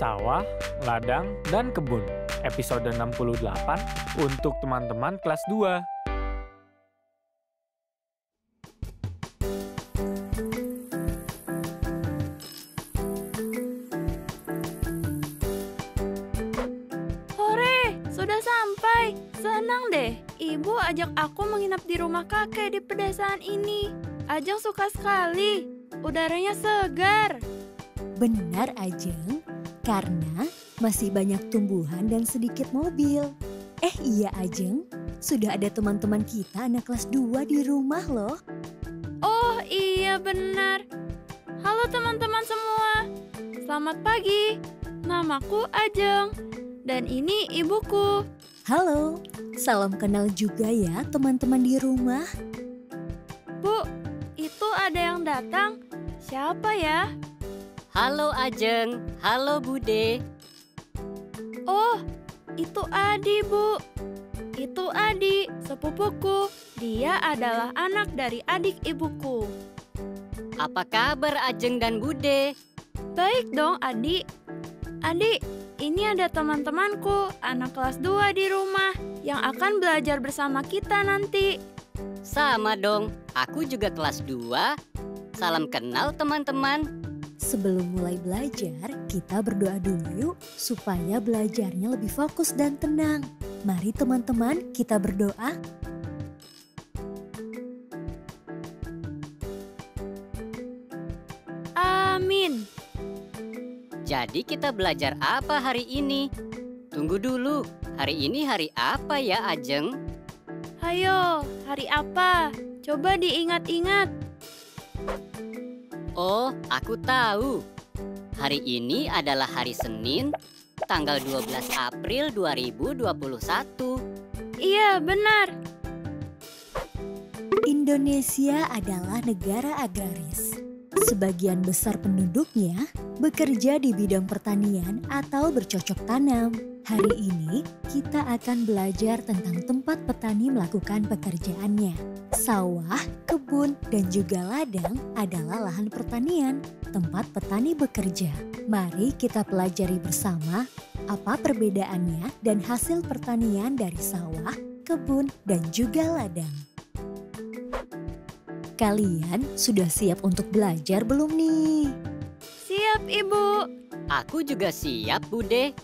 Sawah, ladang, dan kebun. Episode 68 untuk teman-teman kelas 2. Hore, sudah sampai. Senang deh. Ibu ajak aku menginap di rumah kakek di pedesaan ini. Ajeng suka sekali. Udaranya segar. Benar, Ajeng. Karena masih banyak tumbuhan dan sedikit mobil. Iya Ajeng, sudah ada teman-teman kita anak kelas 2 di rumah loh. Oh iya benar. Halo teman-teman semua, selamat pagi. Namaku Ajeng dan ini ibuku. Halo, salam kenal juga ya teman-teman di rumah. Bu, itu ada yang datang. Siapa ya? Halo Ajeng, halo Bude. Oh, itu Adi Bu. Itu Adi, sepupuku. Dia adalah anak dari adik ibuku. Apa kabar Ajeng dan Bude? Baik dong Adi. Adi, ini ada teman-temanku, anak kelas 2 di rumah, yang akan belajar bersama kita nanti. Sama dong, aku juga kelas 2. Salam kenal teman-teman. Sebelum mulai belajar, kita berdoa dulu yuk supaya belajarnya lebih fokus dan tenang. Mari teman-teman, kita berdoa. Amin. Jadi kita belajar apa hari ini? Tunggu dulu, hari ini hari apa ya Ajeng? Ayo, hari apa? Coba diingat-ingat. Oh, aku tahu. Hari ini adalah hari Senin, tanggal 12 April 2021. Iya, benar. Indonesia adalah negara agraris. Sebagian besar penduduknya bekerja di bidang pertanian atau bercocok tanam. Hari ini kita akan belajar tentang tempat petani melakukan pekerjaannya. Sawah, kebun, dan juga ladang adalah lahan pertanian, tempat petani bekerja. Mari kita pelajari bersama apa perbedaannya dan hasil pertanian dari sawah, kebun, dan juga ladang. Kalian sudah siap untuk belajar belum nih? Siap, Ibu. Aku juga siap, Bude.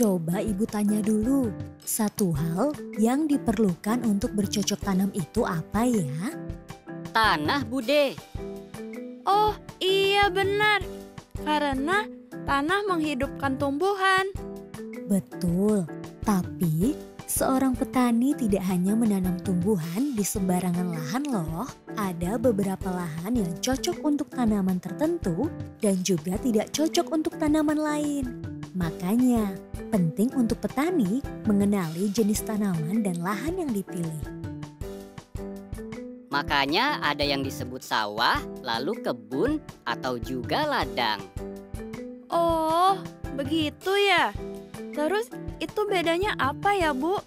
Coba Ibu tanya dulu, satu hal yang diperlukan untuk bercocok tanam itu apa ya? Tanah, Bude. Oh iya benar, karena tanah menghidupkan tumbuhan. Betul, tapi seorang petani tidak hanya menanam tumbuhan di sembarangan lahan loh. Ada beberapa lahan yang cocok untuk tanaman tertentu dan juga tidak cocok untuk tanaman lain. Makanya, penting untuk petani mengenali jenis tanaman dan lahan yang dipilih. Makanya ada yang disebut sawah, lalu kebun, atau juga ladang. Oh, begitu ya. Terus itu bedanya apa ya, Bu?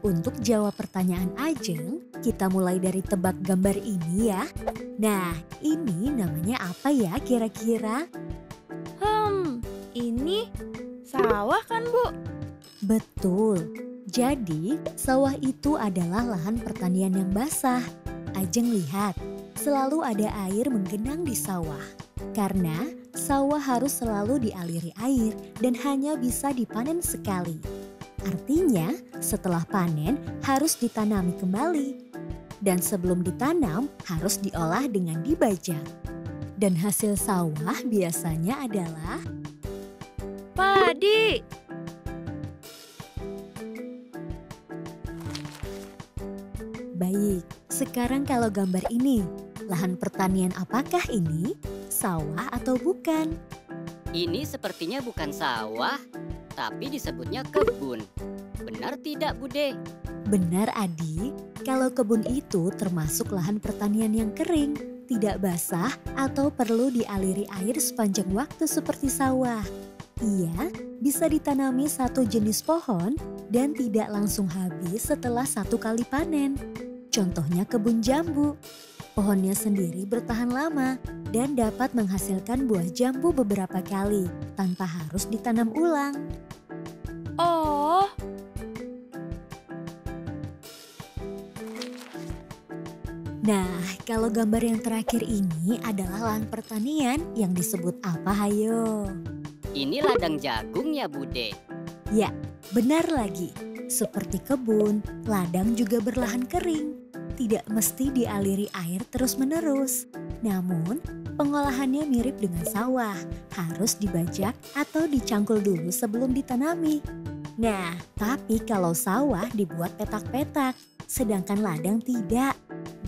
Untuk jawab pertanyaan Ajeng, kita mulai dari tebak gambar ini ya. Nah, ini namanya apa ya kira-kira? Ini sawah kan, Bu? Betul. Jadi, sawah itu adalah lahan pertanian yang basah. Ajeng lihat, selalu ada air menggenang di sawah. Karena sawah harus selalu dialiri air dan hanya bisa dipanen sekali. Artinya, setelah panen harus ditanami kembali. Dan sebelum ditanam harus diolah dengan dibajak. Dan hasil sawah biasanya adalah padi. baik. Sekarang kalau gambar ini, lahan pertanian apakah ini? Sawah atau bukan? Ini sepertinya bukan sawah, tapi disebutnya kebun. Benar tidak, Bude? Benar, Adi. Kalau kebun itu termasuk lahan pertanian yang kering, tidak basah atau perlu dialiri air sepanjang waktu seperti sawah. Ia bisa ditanami satu jenis pohon dan tidak langsung habis setelah satu kali panen. Contohnya kebun jambu. Pohonnya sendiri bertahan lama dan dapat menghasilkan buah jambu beberapa kali tanpa harus ditanam ulang. Oh. Nah, kalau gambar yang terakhir ini adalah lahan pertanian yang disebut apa, hayo? Ini ladang jagung ya, Bude? Ya, benar lagi. Seperti kebun, ladang juga berlahan kering. Tidak mesti dialiri air terus-menerus. Namun, pengolahannya mirip dengan sawah. Harus dibajak atau dicangkul dulu sebelum ditanami. Nah, tapi kalau sawah dibuat petak-petak, sedangkan ladang tidak.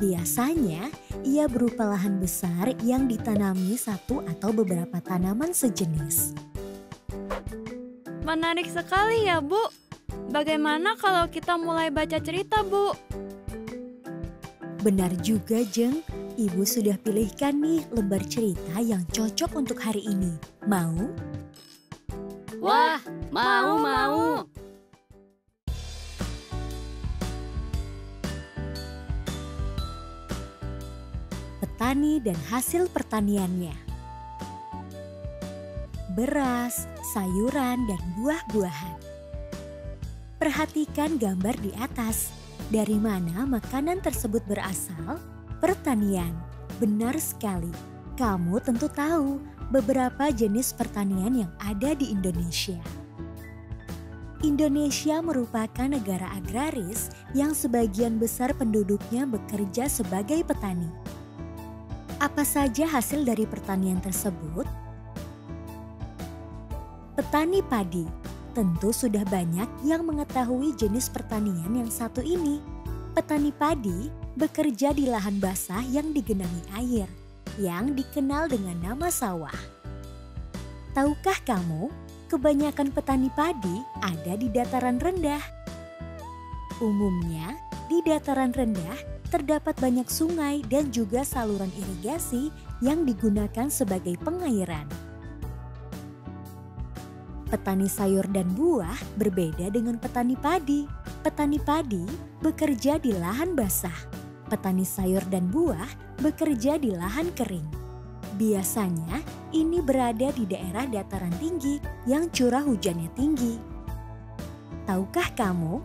Biasanya, ia berupa lahan besar yang ditanami satu atau beberapa tanaman sejenis. Menarik sekali ya, Bu. Bagaimana kalau kita mulai baca cerita, Bu? Benar juga, Jeng. Ibu sudah pilihkan nih lembar cerita yang cocok untuk hari ini. Mau? Wah, mau. Petani dan hasil pertaniannya. Beras, sayuran, dan buah-buahan. Perhatikan gambar di atas. Dari mana makanan tersebut berasal? Pertanian. Benar sekali. Kamu tentu tahu beberapa jenis pertanian yang ada di Indonesia. Indonesia merupakan negara agraris yang sebagian besar penduduknya bekerja sebagai petani. Apa saja hasil dari pertanian tersebut? Petani padi. Tentu sudah banyak yang mengetahui jenis pertanian yang satu ini. Petani padi bekerja di lahan basah yang digenangi air, yang dikenal dengan nama sawah. Tahukah kamu, kebanyakan petani padi ada di dataran rendah. Umumnya, di dataran rendah, terdapat banyak sungai dan juga saluran irigasi yang digunakan sebagai pengairan. Petani sayur dan buah berbeda dengan petani padi. Petani padi bekerja di lahan basah. Petani sayur dan buah bekerja di lahan kering. Biasanya ini berada di daerah dataran tinggi yang curah hujannya tinggi. Tahukah kamu?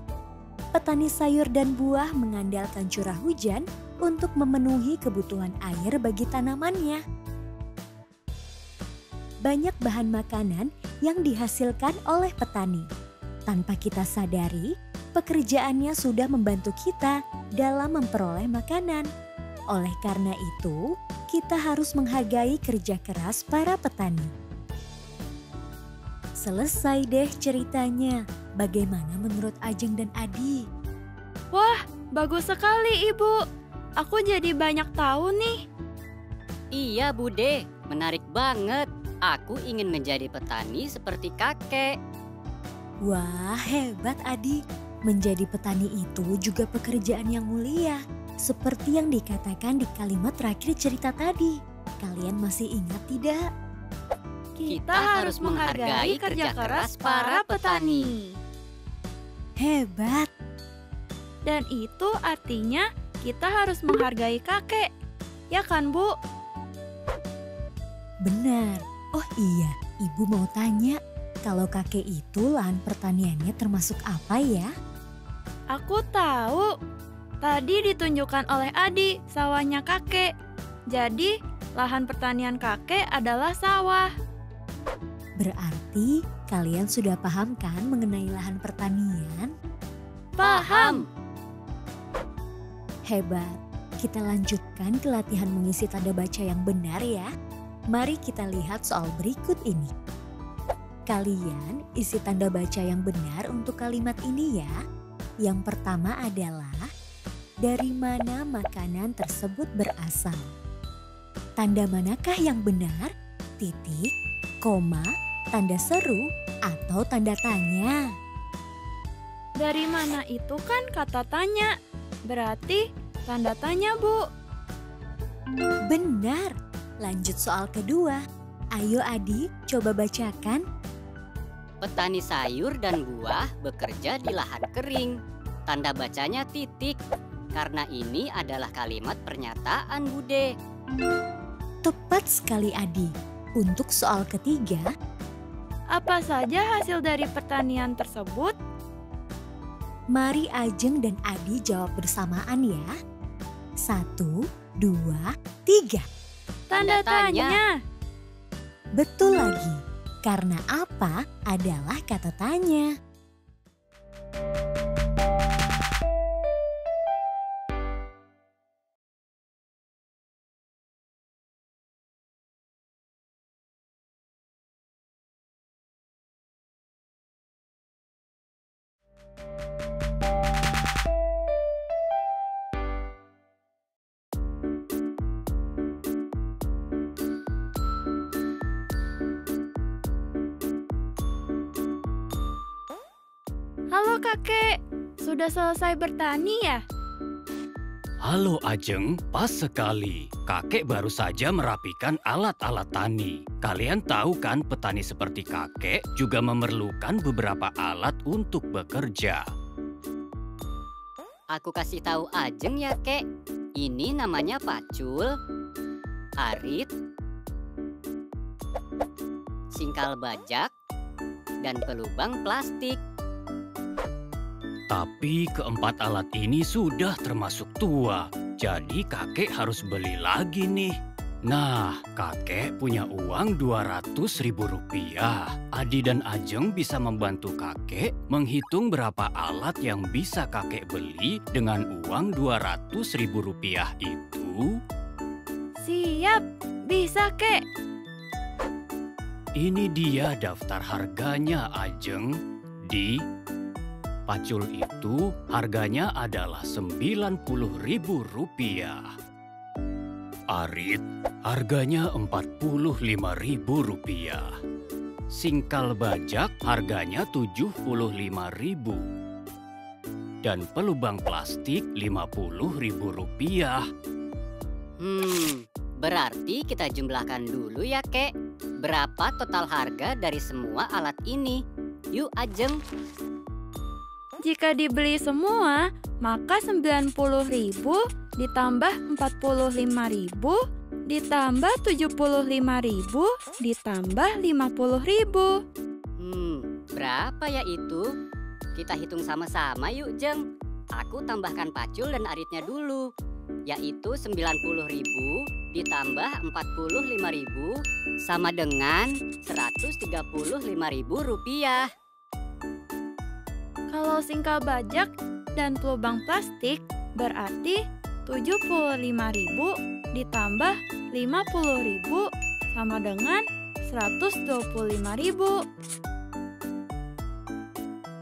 Petani sayur dan buah mengandalkan curah hujan untuk memenuhi kebutuhan air bagi tanamannya. Banyak bahan makanan yang dihasilkan oleh petani. Tanpa kita sadari, pekerjaannya sudah membantu kita dalam memperoleh makanan. Oleh karena itu, kita harus menghargai kerja keras para petani. Selesai deh ceritanya. Bagaimana menurut Ajeng dan Adi? Wah, bagus sekali Ibu. Aku jadi banyak tahu nih. Iya Bude, menarik banget. Aku ingin menjadi petani seperti kakek. Wah, hebat Adi. Menjadi petani itu juga pekerjaan yang mulia. Seperti yang dikatakan di kalimat terakhir cerita tadi. Kalian masih ingat tidak? Kita harus menghargai kerja keras para petani. Hebat. Dan itu artinya kita harus menghargai kakek. Ya kan, Bu? Benar. Oh iya, Ibu mau tanya. Kalau kakek itu lahan pertaniannya termasuk apa ya? Aku tahu. Tadi ditunjukkan oleh Adi sawahnya kakek. Jadi, lahan pertanian kakek adalah sawah. Berarti kalian sudah paham kan mengenai lahan pertanian? Paham! Hebat, kita lanjutkan ke latihan mengisi tanda baca yang benar ya. Mari kita lihat soal berikut ini. Kalian isi tanda baca yang benar untuk kalimat ini ya. Yang pertama adalah dari mana makanan tersebut berasal. Tanda manakah yang benar? Titik, koma, tanda seru, atau tanda tanya? Dari mana itu kan kata tanya, berarti tanda tanya, Bu. Benar. Lanjut soal kedua. Ayo Adi, coba bacakan. Petani sayur dan buah bekerja di lahan kering. Tanda bacanya titik, karena ini adalah kalimat pernyataan, Bude. Tepat sekali Adi. Untuk soal ketiga, apa saja hasil dari pertanian tersebut? Mari Ajeng dan Adi jawab bersamaan ya. 1, 2, 3. Tanda tanya. Betul lagi, karena apa adalah kata tanya. Halo kakek, sudah selesai bertani ya? Halo Ajeng, pas sekali. Kakek baru saja merapikan alat-alat tani. Kalian tahu kan petani seperti kakek juga memerlukan beberapa alat untuk bekerja. Aku kasih tahu Ajeng ya kek, ini namanya pacul, arit, singkal bajak, dan pelubang plastik. Tapi keempat alat ini sudah termasuk tua, jadi kakek harus beli lagi nih. Nah, kakek punya uang Rp200.000. Adi dan Ajeng bisa membantu kakek menghitung berapa alat yang bisa kakek beli dengan uang Rp200.000 itu. Siap, bisa kek. Ini dia daftar harganya Ajeng. Di pacul itu harganya adalah Rp90.000. Arit harganya Rp45.000. Singkal bajak harganya Rp75.000. Dan pelubang plastik Rp50.000. Berarti kita jumlahkan dulu ya kek. Berapa total harga dari semua alat ini? Yuk Ajeng. Jika dibeli semua, maka 90.000 ditambah 45.000 ditambah 75.000 ditambah 50.000. Berapa ya itu? Kita hitung sama-sama yuk, Jeng. Aku tambahkan pacul dan aritnya dulu, yaitu 90.000 ditambah 45.000 sama dengan Rp135.000. Kalau singkal bajak dan pelubang plastik berarti 75.000 ditambah 50.000 sama dengan 125.000.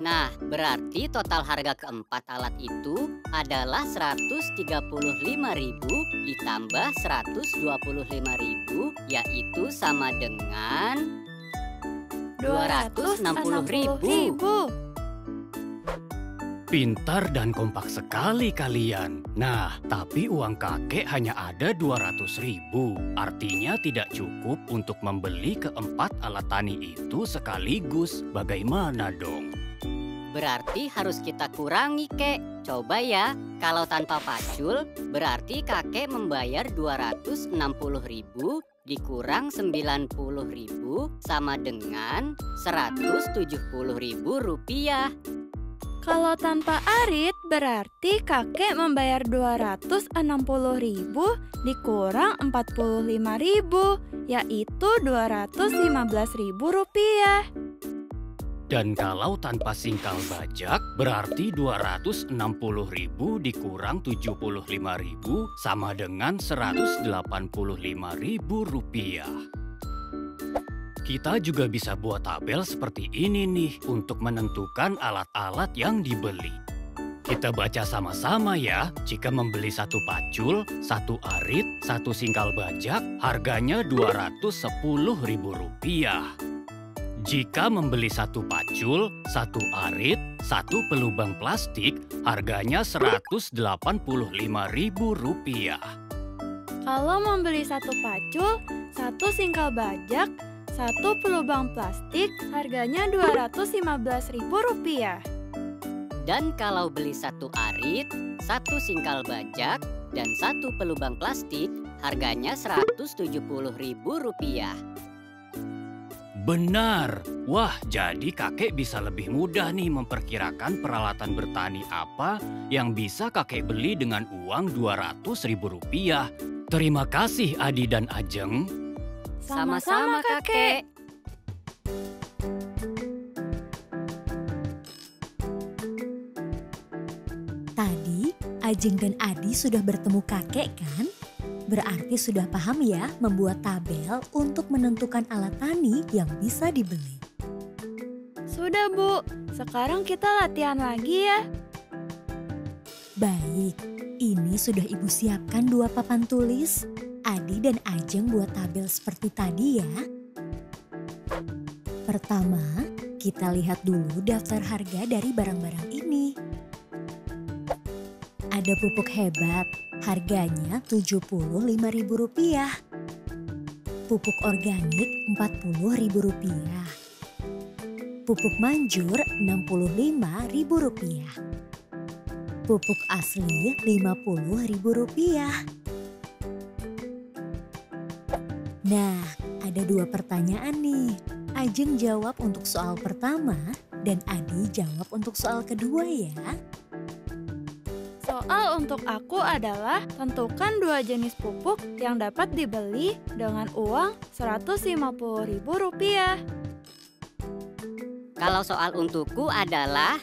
Nah, berarti total harga keempat alat itu adalah 135.000 ditambah 125.000, yaitu sama dengan 260.000. Pintar dan kompak sekali kalian. Nah, tapi uang kakek hanya ada 200.000. Artinya tidak cukup untuk membeli keempat alat tani itu sekaligus. Bagaimana dong? Berarti harus kita kurangi, kek. Coba ya, kalau tanpa pacul, berarti kakek membayar 260.000 dikurang 90.000 sama dengan Rp170.000. Kalau tanpa arit, berarti kakek membayar 260.000 dikurang 45.000, yaitu Rp215.000. Dan kalau tanpa singkal bajak, berarti 260.000 dikurang 75.000 sama dengan Rp185.000. Kita juga bisa buat tabel seperti ini nih untuk menentukan alat-alat yang dibeli. Kita baca sama-sama ya. Jika membeli satu pacul, satu arit, satu singkal bajak, harganya Rp210.000. Jika membeli satu pacul, satu arit, satu pelubang plastik, harganya Rp185.000. Kalau membeli satu pacul, satu singkal bajak, satu pelubang plastik, harganya Rp215.000. Dan kalau beli satu arit, satu singkal bajak, dan satu pelubang plastik, harganya Rp170.000. Benar. Wah, jadi kakek bisa lebih mudah nih memperkirakan peralatan bertani apa yang bisa kakek beli dengan uang Rp200.000. Terima kasih Adi dan Ajeng. Sama-sama kakek. Tadi, Ajeng dan Adi sudah bertemu kakek kan? Berarti sudah paham ya membuat tabel untuk menentukan alat tani yang bisa dibeli. Sudah Bu, sekarang kita latihan lagi ya. Baik, ini sudah Ibu siapkan 2 papan tulis. Adi dan Ajeng buat tabel seperti tadi ya. Pertama, kita lihat dulu daftar harga dari barang-barang ini. Ada pupuk hebat, harganya Rp75.000. Pupuk organik Rp40.000. Pupuk manjur Rp65.000. Pupuk asli Rp50.000. Nah, ada 2 pertanyaan nih. Ajeng jawab untuk soal pertama dan Adi jawab untuk soal kedua ya. Soal untuk aku adalah tentukan 2 jenis pupuk yang dapat dibeli dengan uang Rp150.000. Kalau soal untukku adalah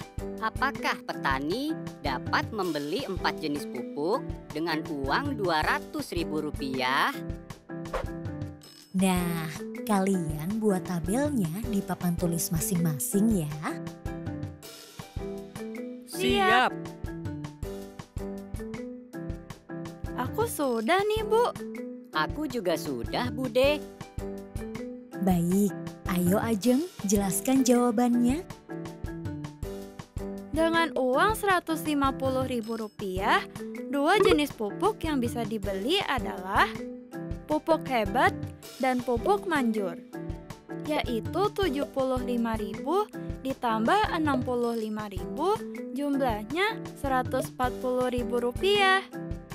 apakah petani dapat membeli 4 jenis pupuk dengan uang Rp200.000? Nah, kalian buat tabelnya di papan tulis masing-masing ya. Siap. Aku sudah nih Bu. Aku juga sudah Bude. Baik, ayo Ajeng jelaskan jawabannya. Dengan uang Rp150.000, 2 jenis pupuk yang bisa dibeli adalah pupuk hebat dan pupuk manjur, yaitu Rp75.000 ditambah Rp65.000 jumlahnya Rp140.000.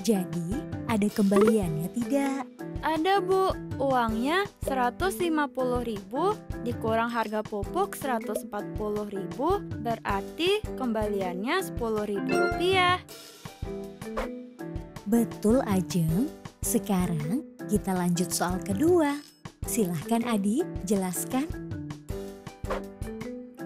Jadi, ada kembaliannya tidak? Ada Bu, uangnya Rp150.000 dikurang harga pupuk Rp140.000 berarti kembaliannya Rp10.000. Betul Ajeng, sekarang kita lanjut soal kedua. Silahkan Adi, jelaskan.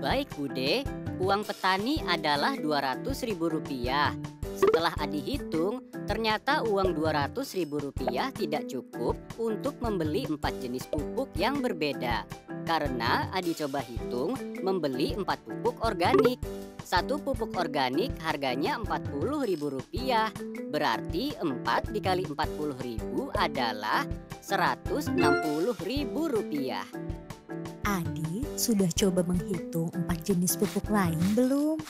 Baik Bude, uang petani adalah Rp200.000. Setelah Adi hitung, ternyata uang Rp200.000 tidak cukup untuk membeli 4 jenis pupuk yang berbeda. Karena Adi coba hitung membeli 4 pupuk organik. Satu pupuk organik harganya Rp40.000. Berarti 4 dikali Rp40.000 adalah Rp160.000. Adi sudah coba menghitung 4 jenis pupuk lain belum?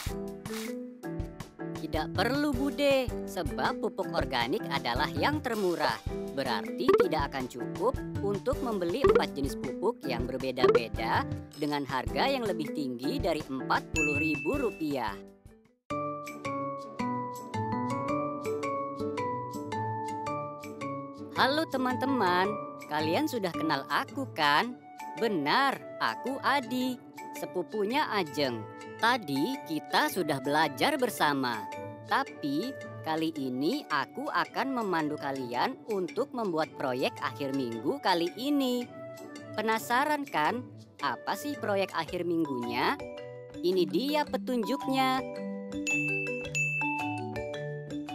Tidak perlu Bude, sebab pupuk organik adalah yang termurah. Berarti tidak akan cukup untuk membeli 4 jenis pupuk yang berbeda-beda dengan harga yang lebih tinggi dari Rp40.000. Halo teman-teman, kalian sudah kenal aku kan? Benar, aku Adi, sepupunya Ajeng. Tadi kita sudah belajar bersama. Tapi kali ini aku akan memandu kalian untuk membuat proyek akhir minggu kali ini. Penasaran kan? Apa sih proyek akhir minggunya? Ini dia petunjuknya.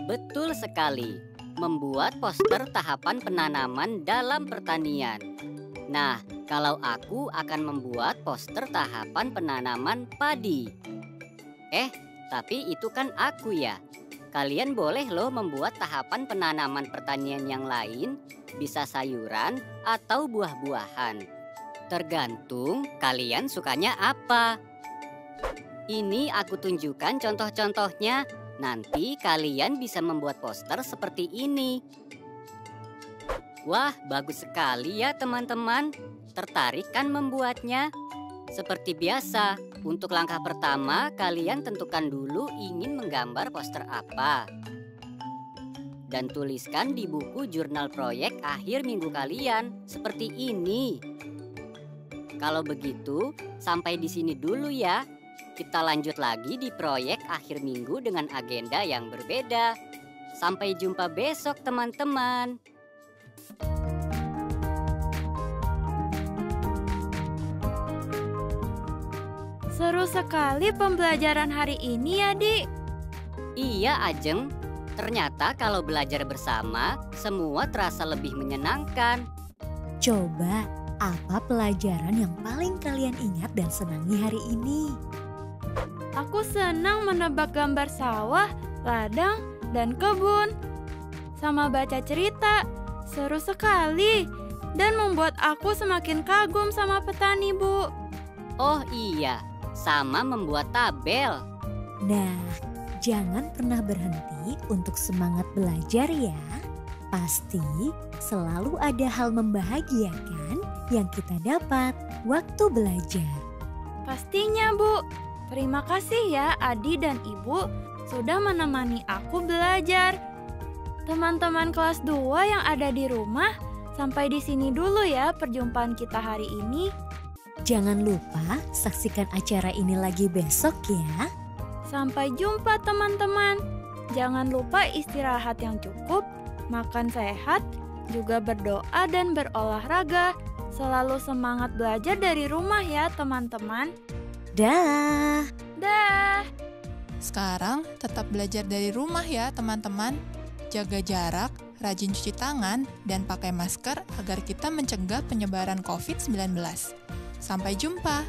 Betul sekali. Membuat poster tahapan penanaman dalam pertanian. Nah, kalau aku akan membuat poster tahapan penanaman padi. Tapi itu kan aku ya. Kalian boleh loh membuat tahapan penanaman pertanian yang lain, bisa sayuran atau buah-buahan. Tergantung kalian sukanya apa. Ini aku tunjukkan contoh-contohnya. Nanti kalian bisa membuat poster seperti ini. Wah, bagus sekali ya teman-teman. Tertarik kan membuatnya? Seperti biasa, untuk langkah pertama kalian tentukan dulu ingin menggambar poster apa. Dan tuliskan di buku jurnal proyek akhir minggu kalian seperti ini. Kalau begitu, sampai di sini dulu ya. Kita lanjut lagi di proyek akhir minggu dengan agenda yang berbeda. Sampai jumpa besok, teman-teman. Seru sekali pembelajaran hari ini, Adi. Iya, Ajeng. Ternyata kalau belajar bersama, semua terasa lebih menyenangkan. Coba, apa pelajaran yang paling kalian ingat dan senangi hari ini? Aku senang menebak gambar sawah, ladang, dan kebun. Sama baca cerita, seru sekali. Dan membuat aku semakin kagum sama petani, Bu. Oh iya, sama membuat tabel. Nah, jangan pernah berhenti untuk semangat belajar ya. Pasti selalu ada hal membahagiakan yang kita dapat waktu belajar. Pastinya, Bu. Terima kasih ya Adi dan Ibu sudah menemani aku belajar. Teman-teman kelas 2 yang ada di rumah, sampai di sini dulu ya perjumpaan kita hari ini. Jangan lupa saksikan acara ini lagi besok ya. Sampai jumpa teman-teman. Jangan lupa istirahat yang cukup, makan sehat, juga berdoa dan berolahraga. Selalu semangat belajar dari rumah ya teman-teman. Dah. Dah. Sekarang tetap belajar dari rumah ya teman-teman. Jaga jarak, rajin cuci tangan, dan pakai masker agar kita mencegah penyebaran COVID-19. Sampai jumpa.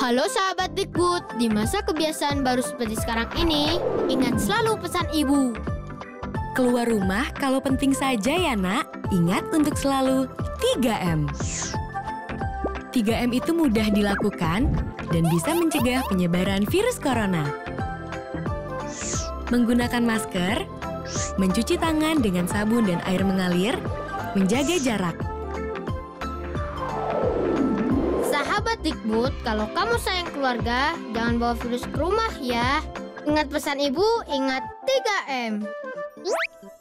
Halo sahabat Dikbud, di masa kebiasaan baru seperti sekarang ini, ingat selalu pesan ibu. Keluar rumah kalau penting saja ya nak, ingat untuk selalu 3M. 3M itu mudah dilakukan dan bisa mencegah penyebaran virus corona. Menggunakan masker, mencuci tangan dengan sabun dan air mengalir, menjaga jarak. Dikbud, kalau kamu sayang keluarga, jangan bawa virus ke rumah ya. Ingat pesan ibu, ingat 3M.